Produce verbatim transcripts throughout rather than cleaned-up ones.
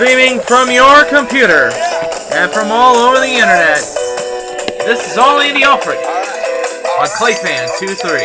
Streaming from your computer and from all over the internet, this is All Andy Alfred on ClayFan twenty-three.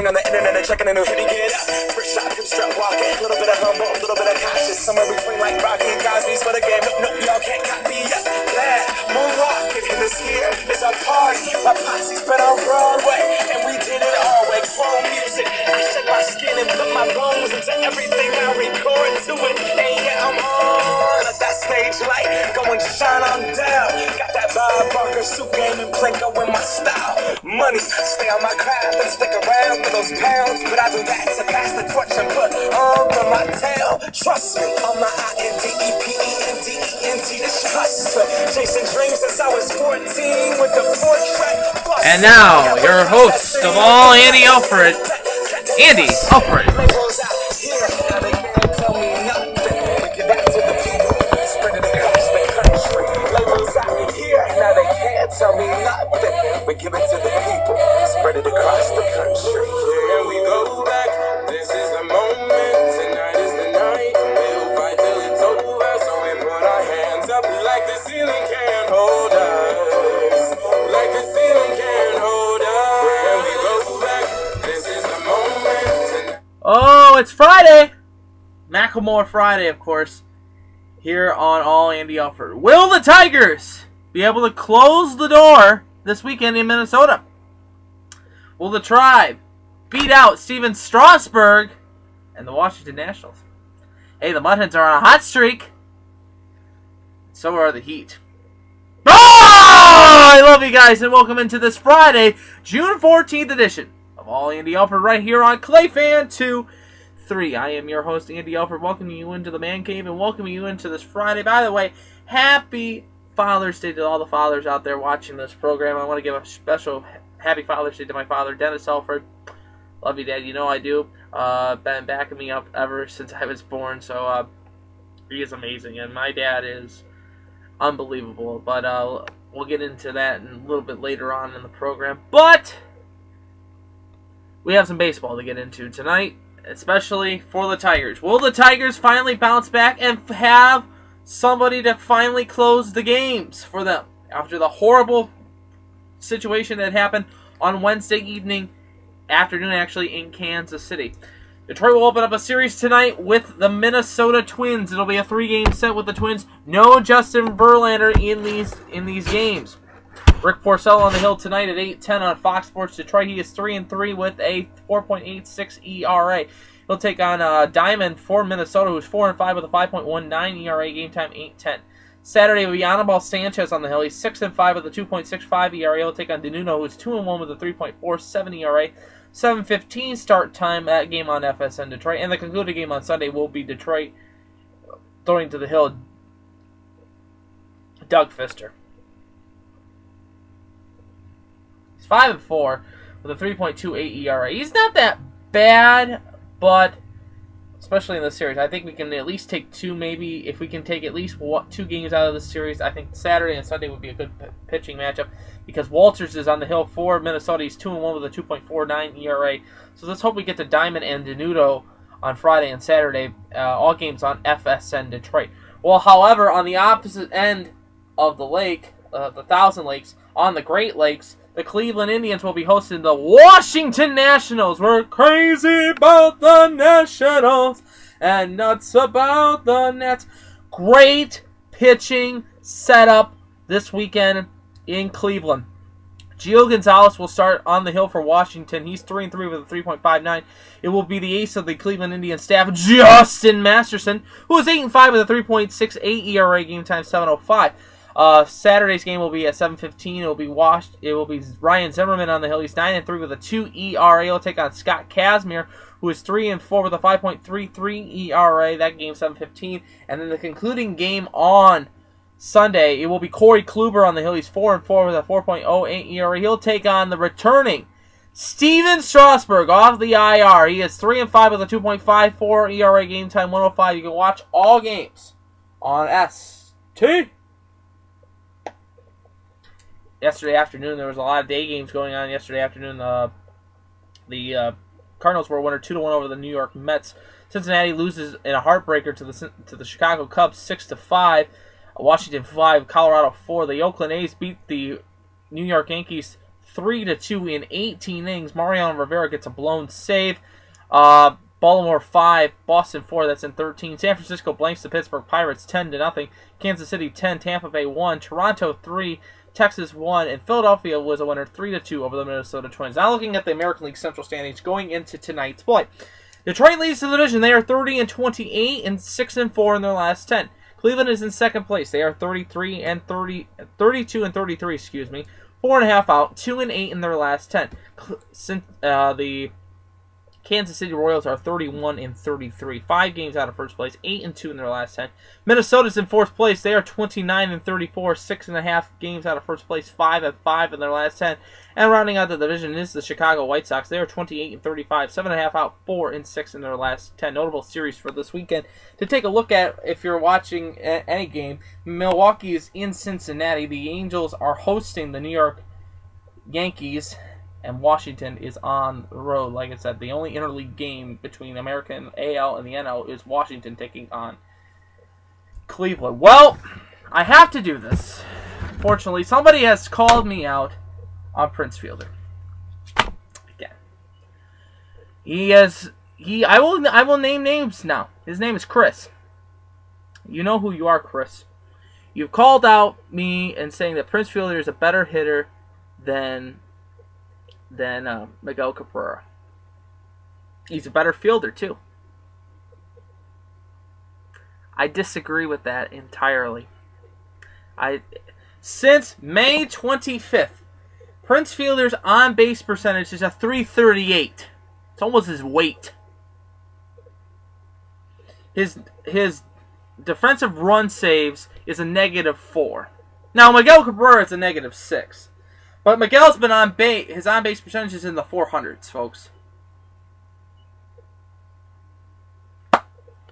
On the internet and checking a new hit again. First shot, hip strut walking. A little bit of humble, a little bit of cautious. Somewhere between like Rocky and Cosby's for the game. Nope, nope, y'all can't copy. Yeah, glad moonwalking in this here is our party. My posse's been on Broadway, and we did it all way. Chrome music. I shed my skin and put my bones into everything I record to it. And yeah, I'm on. Let that stage light go and shine on down. Got that Bob Barker suit game and Plinko in my style. Money, stay on my craft and stick around for those pounds. But I do that to pass the torch and put on my tail. Trust me, on my I N D E P E N D E N T, this hustle. Chasing dreams since I was fourteen with the portrait bus. And now, your host of All Andy Alfred, Andy Alfred. It's Friday! Macklemore Friday, of course, here on All Andy Alfred. Will the Tigers be able to close the door this weekend in Minnesota? Will the Tribe beat out Steven Strasburg and the Washington Nationals? Hey, the Mud Hens are on a hot streak. So are the Heat. Oh! I love you guys, and welcome into this Friday, June fourteenth edition of All Andy Alfred right here on ClayFan two. I am your host, Andy Alfred, welcoming you into the man cave and welcoming you into this Friday. By the way, happy Father's Day to all the fathers out there watching this program. I want to give a special happy Father's Day to my father, Dennis Alfred. Love you, Dad. You know I do. Uh, been backing me up ever since I was born, so uh, he is amazing. And my dad is unbelievable, but uh, we'll get into that in a little bit later on in the program. But we have some baseball to get into tonight, especially for the Tigers. Will the Tigers finally bounce back and have somebody to finally close the games for them after the horrible situation that happened on Wednesday evening, afternoon actually, in Kansas City? Detroit will open up a series tonight with the Minnesota Twins. It'll be a three-game set with the Twins. No Justin Verlander in these in these games. Rick Porcello on the hill tonight at eight ten on Fox Sports Detroit. He is three and three with a four point eight six E R A. He'll take on uh, Diamond for Minnesota, who's four and five with a five point one nine E R A. Game time eight ten. Saturday will be Anibal Sanchez on the hill. He's six and five with a two point six five E R A. He'll take on DeNunno, who's two and one with a three point four seven E R A. seven fifteen start time. That game on F S N Detroit. And the concluded game on Sunday will be Detroit throwing to the hill Doug Fister. Five and four with a three point two eight E R A. He's not that bad, but especially in this series, I think we can at least take two. Maybe if we can take at least what, two games out of this series, I think Saturday and Sunday would be a good p pitching matchup because Walters is on the hill for Minnesota. He's two and one with a two point four nine E R A. So let's hope we get to Diamond and DeNunno on Friday and Saturday. Uh, all games on F S N Detroit. Well, however, on the opposite end of the lake, uh, the Thousand Lakes, on the Great Lakes, the Cleveland Indians will be hosting the Washington Nationals. We're crazy about the Nationals and nuts about the Nets. Great pitching setup this weekend in Cleveland. Gio Gonzalez will start on the hill for Washington. He's three and three with a three point five nine. It will be the ace of the Cleveland Indians staff, Justin Masterson, who is eight and five with a three point six eight E R A. Game time seven oh five. Uh, Saturday's game will be at seven fifteen. It will be washed. It will be Ryan Zimmerman on the hill. He's nine and three with a two E R A. He'll take on Scott Kazmir, who is three and four with a five point three three E R A. That game seven fifteen. And then the concluding game on Sunday, it will be Corey Kluber on the hill. He's four and four with a four point oh eight E R A. He'll take on the returning Steven Strasburg off the I R. He is three and five with a two point five four E R A. Game time one oh five. You can watch all games on S T. yesterday afternoon. There was a lot of day games going on yesterday afternoon. Uh, the uh, Cardinals were a winner two to one over the New York Mets. Cincinnati loses in a heartbreaker to the to the Chicago Cubs six to five. Washington five, Colorado four. The Oakland A's beat the New York Yankees three to two in eighteen innings. Mariano Rivera gets a blown save. Uh, Baltimore five, Boston four, that's in thirteen. San Francisco blanks the Pittsburgh Pirates ten to nothing. Kansas City ten, Tampa Bay one, Toronto three, Texas one, and Philadelphia was a winner three to two over the Minnesota Twins. Now looking at the American League Central standings going into tonight's play. Detroit leads the division. They are thirty and twenty-eight and six and four in their last ten. Cleveland is in second place. They are thirty-three and thirty, thirty-two and thirty-three, excuse me. Four and a half out, two and eight in their last ten. Uh, the Kansas City Royals are thirty-one and thirty-three, five games out of first place, eight and two in their last ten. Minnesota's in fourth place. They are twenty-nine and thirty-four, six and a half games out of first place, five and five in their last ten. And rounding out the division is the Chicago White Sox. They are twenty-eight and thirty-five, seven and a half out, four and six in their last ten. Notable series for this weekend to take a look at if you're watching any game. Milwaukee is in Cincinnati. The Angels are hosting the New York Yankees. And Washington is on the road. Like I said, the only interleague game between American A L and the N L is Washington taking on Cleveland. Well, I have to do this. Fortunately, somebody has called me out on Prince Fielder. Again. He has he I will I will name names now. His name is Chris. You know who you are, Chris. You've called out me and saying that Prince Fielder is a better hitter than than uh, Miguel Cabrera. He's a better fielder, too. I disagree with that entirely. I Since May twenty-fifth, Prince Fielder's on-base percentage is a three thirty-eight. It's almost his weight. His, his defensive run saves is a negative four. Now, Miguel Cabrera is a negative six. But Miguel's been on base. His on-base percentage is in the four hundreds, folks.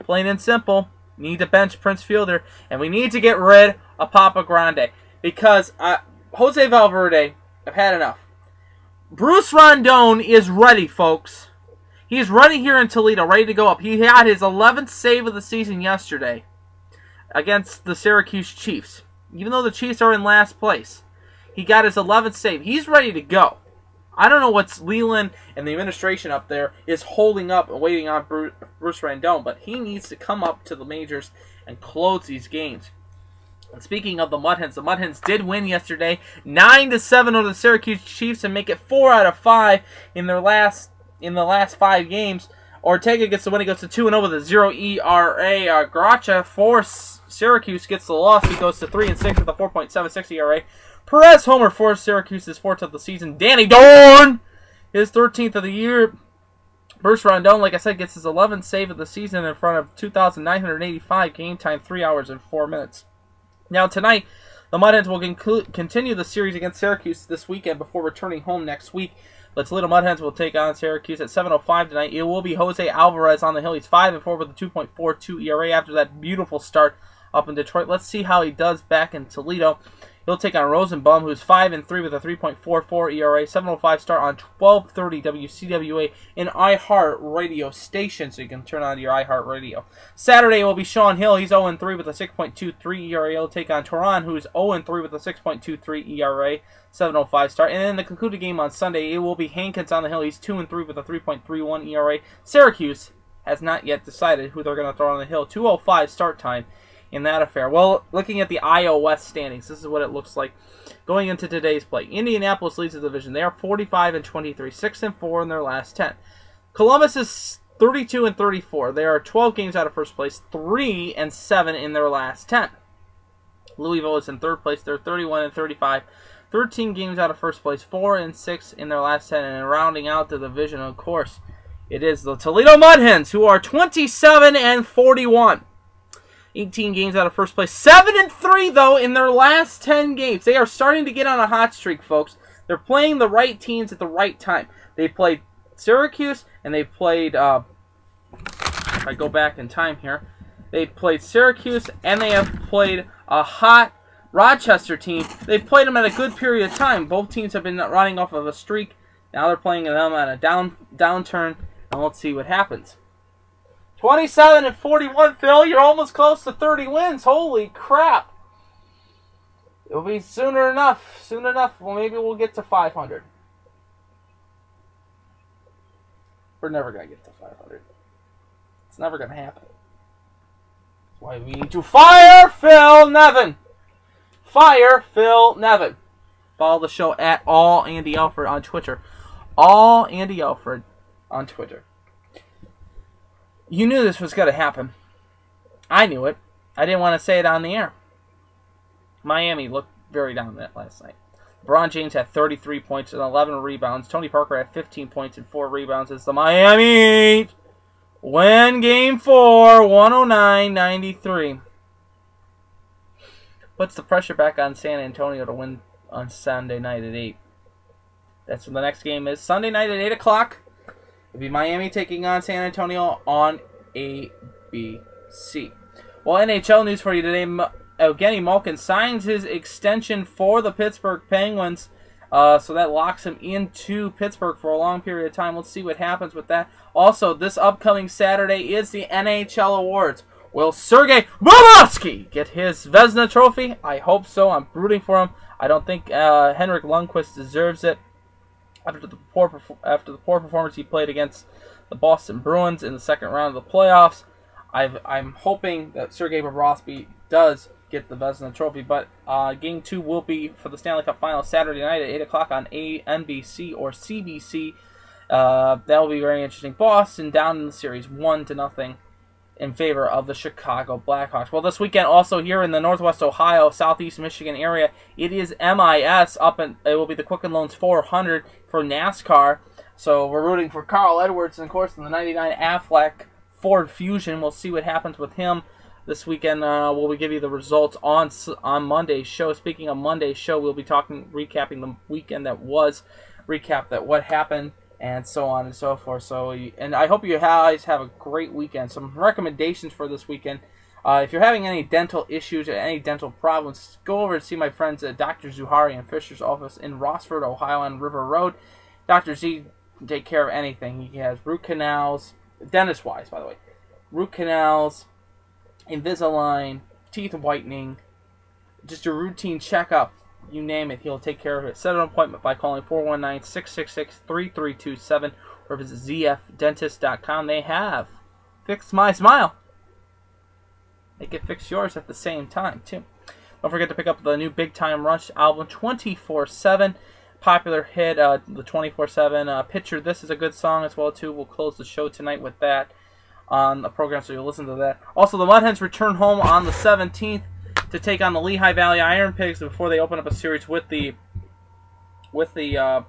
Plain and simple. Need to bench Prince Fielder. And we need to get rid of Papa Grande. Because uh, Jose Valverde, I've had enough. Bruce Rondon is ready, folks. He's ready here in Toledo, ready to go up. He had his eleventh save of the season yesterday against the Syracuse Chiefs. Even though the Chiefs are in last place. He got his eleventh save. He's ready to go. I don't know what's Leland and the administration up there is holding up and waiting on Bruce, Bruce Rondon, but he needs to come up to the majors and close these games. And speaking of the Mud Hens, the Mud Hens did win yesterday, nine to seven over the Syracuse Chiefs, and make it four out of five in their last in the last five games. Ortega gets the win. He goes to two and zero with a zero E R A. Uh, Gracha for Syracuse gets the loss. He goes to three and six with a four point seven six E R A. Perez homer for Syracuse, his fourth of the season. Danny Dorn, his thirteenth of the year. Bruce Rondon, like I said, gets his eleventh save of the season in front of two thousand nine hundred eighty-five. Game time, three hours and four minutes. Now tonight, the Mud Hens will continue the series against Syracuse this weekend before returning home next week. The Toledo Mud Hens will take on Syracuse at seven oh five tonight. It will be Jose Alvarez on the hill. He's five and four with a two point four two E R A after that beautiful start up in Detroit. Let's see how he does back in Toledo. He'll take on Rosenbaum, who's five and three with a three point four four E R A, seven oh five start on twelve thirty W C W A in iHeart Radio station, so you can turn on your iHeart Radio. Saturday will be Sean Hill. He's zero and three with a six point two three E R A. He'll take on Toron, who's zero and three with a six point two three E R A, seven oh five start. And in the concluded game on Sunday, it will be Hankins on the hill. He's two and three with a three point three one E R A. Syracuse has not yet decided who they're going to throw on the hill. two oh five start time in that affair. Well, looking at the I O West standings, this is what it looks like going into today's play. Indianapolis leads the division. They are forty-five and twenty-three, six and four in their last ten. Columbus is thirty-two and thirty-four. They are twelve games out of first place, three and seven in their last ten. Louisville is in third place. They're thirty-one and thirty-five, thirteen games out of first place, four and six in their last ten. And rounding out the division, of course, it is the Toledo Mud Hens, who are twenty-seven and forty-one. eighteen games out of first place. seven and three, though, in their last ten games. They are starting to get on a hot streak, folks. They're playing the right teams at the right time. They played Syracuse, and they played, uh, if I go back in time here, they played Syracuse, and they have played a hot Rochester team. They played them at a good period of time. Both teams have been running off of a streak. Now they're playing them at a down downturn, and let's see what happens. twenty-seven and forty-one, Phil. You're almost close to thirty wins. Holy crap. It'll be sooner enough. Soon enough, well, maybe we'll get to five hundred. We're never going to get to five hundred. It's never going to happen. That's why we need to fire Phil Nevin. Fire Phil Nevin. Follow the show at All Andy Alfred on Twitter. All Andy Alfred on Twitter. You knew this was going to happen. I knew it. I didn't want to say it on the air. Miami looked very dominant last night. LeBron James had thirty-three points and eleven rebounds. Tony Parker had fifteen points and four rebounds as the Miami Heat win Game four, one oh nine ninety-three. Puts the pressure back on San Antonio to win on Sunday night at eight. That's when the next game is. Sunday night at eight o'clock. It'll be Miami taking on San Antonio on A B C. Well, N H L news for you today. Evgeny Malkin signs his extension for the Pittsburgh Penguins, uh, so that locks him into Pittsburgh for a long period of time. Let's see what happens with that. Also, this upcoming Saturday is the N H L Awards. Will Sergei Bobrovsky get his Vezina Trophy? I hope so. I'm rooting for him. I don't think uh, Henrik Lundqvist deserves it after the poor after the poor performance he played against the Boston Bruins in the second round of the playoffs. I've, I'm hoping that Sergei Bobrovsky does get the Vezina Trophy, but uh, Game two will be for the Stanley Cup Final Saturday night at eight o'clock on N B C or C B C. Uh, that will be very interesting. Boston down in the series one to nothing in favor of the Chicago Blackhawks. Well, this weekend also here in the Northwest Ohio, Southeast Michigan area, it is M I S up, and it will be the Quicken Loans four hundred for NASCAR. So we're rooting for Carl Edwards, and of course in the ninety-nine Aflac Ford Fusion. We'll see what happens with him this weekend. Uh, we'll give you the results on on Monday's show. Speaking of Monday's show, we'll be talking, recapping the weekend that was, recap that what happened, and so on and so forth. So, and I hope you guys have a great weekend. Some recommendations for this weekend: uh, if you're having any dental issues or any dental problems, go over and see my friends at Doctor Zuhari and Fisher's office in Rossford, Ohio, on River Road. Doctor Z can take care of anything. He has root canals, dentist-wise, by the way, root canals, Invisalign, teeth whitening, just a routine checkup, you name it, he'll take care of it. Set an appointment by calling four one nine, six six six, three three two seven or visit z f dentist dot com. They have Fix My Smile. They can fix yours at the same time, too. Don't forget to pick up the new Big Time Rush album, twenty-four seven. Popular hit, uh, the twenty-four seven uh, Picture This is a good song as well, too. We'll close the show tonight with that on the program, so you'll listen to that. Also, the Mud Hens return home on the seventeenth to take on the Lehigh Valley Iron Pigs before they open up a series with the with the uh,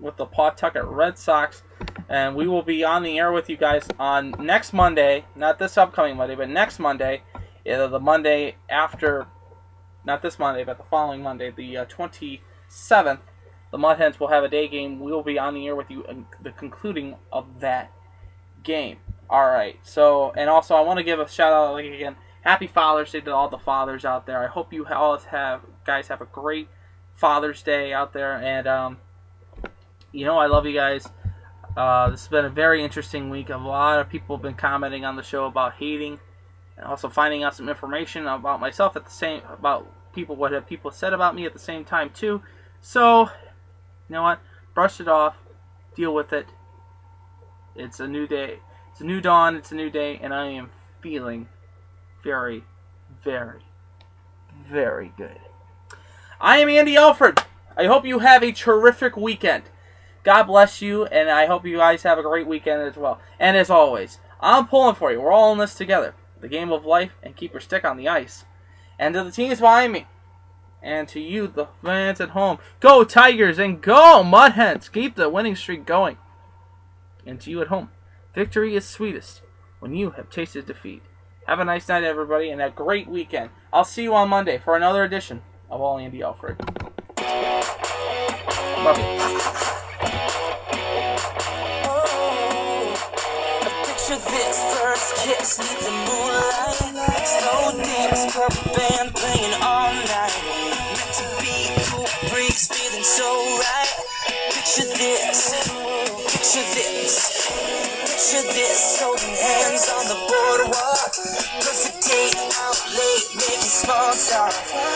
with the Pawtucket Red Sox, and we will be on the air with you guys on next Monday, not this upcoming Monday, but next Monday, either the Monday after, not this Monday, but the following Monday, the uh, twenty-seventh. The Mud Hens will have a day game. We will be on the air with you in the concluding of that game. Alright, so, and also I want to give a shout out, like, again, happy Father's Day to all the fathers out there. I hope you all have, guys have a great Father's Day out there, and, um, you know, I love you guys. Uh, this has been a very interesting week. A lot of people have been commenting on the show about hating, and also finding out some information about myself at the same, about people, what have people said about me at the same time, too. So, you know what, brush it off, deal with it. It's a new day. It's a new dawn. It's a new day, and I am feeling very, very, very good. I am Andy Alfred. I hope you have a terrific weekend. God bless you, and I hope you guys have a great weekend as well. And as always, I'm pulling for you. We're all in this together. The game of life, and keep your stick on the ice. And to the teams behind me, and to you, the fans at home, go Tigers and go Mud Hens. Keep the winning streak going. And to you at home, victory is sweetest when you have tasted defeat. Have a nice night, everybody, and a great weekend. I'll see you on Monday for another edition of All Andy Alfred. Love you. Picture this first kiss, the moonlight, so deep. his club band playing all night. Meant to be cool breeze, feeling so right. Picture this, picture this, picture this. Holding hands on the boardwalk. Perfect date out late, making small talk.